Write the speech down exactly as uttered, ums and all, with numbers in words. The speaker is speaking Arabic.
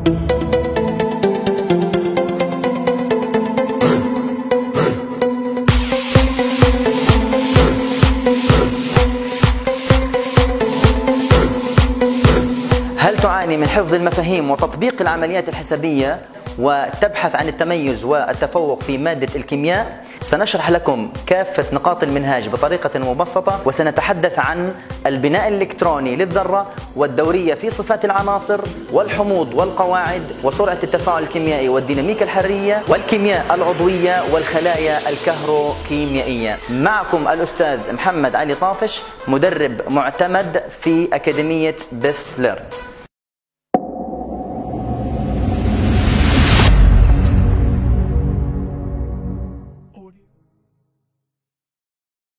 هل تعاني من حفظ المفاهيم وتطبيق العمليات الحسابية وتبحث عن التميز والتفوق في مادة الكيمياء؟ سنشرح لكم كافة نقاط المنهاج بطريقة مبسطة، وسنتحدث عن البناء الإلكتروني للذرة والدورية في صفات العناصر والحموض والقواعد وسرعة التفاعل الكيميائي والديناميكا الحرارية والكيمياء العضوية والخلايا الكهروكيميائية. معكم الأستاذ محمد علي طافش، مدرب معتمد في أكاديمية Best learn.